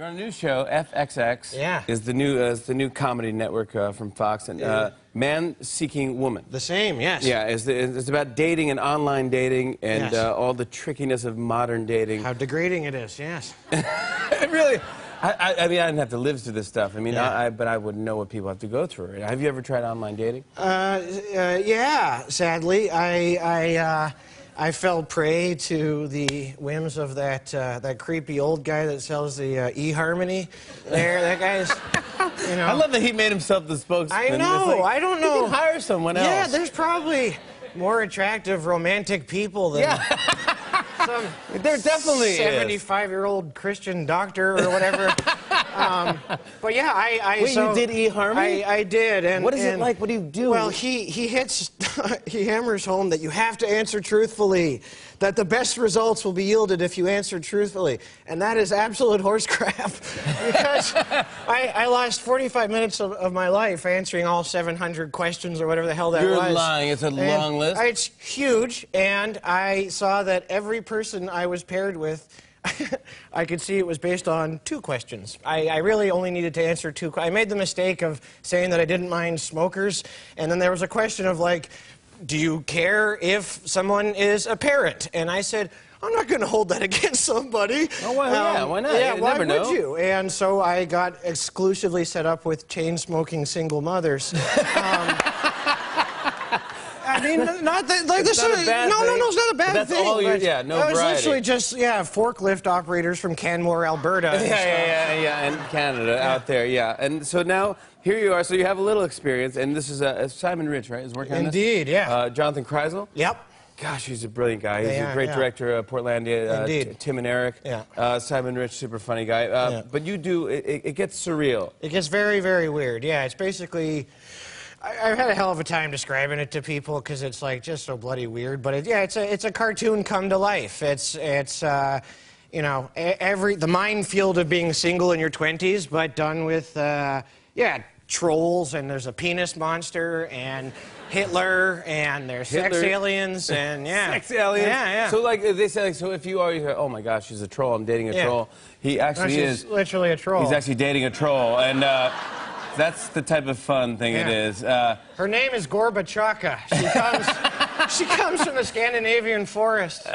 You're on a new show, FXX. Yeah. Is the new comedy network from Fox, and Man Seeking Woman. The same, yes. Yeah, it's about dating and online dating and all the trickiness of modern dating. How degrading it is, yes. Really. I mean, I didn't have to live through this stuff. I mean, but I wouldn't know what people have to go through. Have you ever tried online dating? Yeah, sadly. I fell prey to the whims of that that creepy old guy that sells the eHarmony. There, that guy's. You know, I love that he made himself the spokesman. I know. Like, I don't know. You can hire someone else. Yeah, there's probably more attractive, romantic people than. Yeah. There definitely 75-year-old Christian doctor or whatever. But yeah, Wait, so you did eHarmony? I did. And what is it like? What do you do? Well, he hammers home that you have to answer truthfully, that the best results will be yielded if you answer truthfully, and that is absolute horse crap. Because I lost 45 minutes of my life answering all 700 questions or whatever the hell that was. You're lying. It's a long list. It's huge, and I saw that every person I was paired with, I could see it was based on two questions. I really only needed to answer two. I made the mistake of saying that I didn't mind smokers, and then there was a question of like, do you care if someone is a parent? And I said, I'm not going to hold that against somebody. Oh, well, yeah, why not? Yeah, why would you? And so I got exclusively set up with chain-smoking single mothers. I mean, not that, like, this is no, it's not a bad thing. All your, yeah, no variety. It was literally just, forklift operators from Canmore, Alberta. And Canada out there, And so now, here you are, so you have a little experience, and this is Simon Rich, right, is working on this? Indeed, yeah. Jonathan Kreisel? Yep. Gosh, he's a brilliant guy. He's a great director of Portlandia, Tim and Eric. Yeah. Simon Rich, super funny guy. But you do, it gets surreal. It gets very, very weird, yeah. It's basically... I've had a hell of a time describing it to people because it's like just so bloody weird. But it's a cartoon come to life. It's you know, the minefield of being single in your 20s, but done with trolls, and there's a penis monster and Hitler, and there's sex aliens, and sex aliens. Yeah. So like they say, like, so if you are, you go, oh my gosh, she's a troll. I'm dating a troll. He actually is literally a troll. He's actually dating a troll, and. That's the type of fun thing it is. Her name is Gorbachaka. She comes from the Scandinavian forest.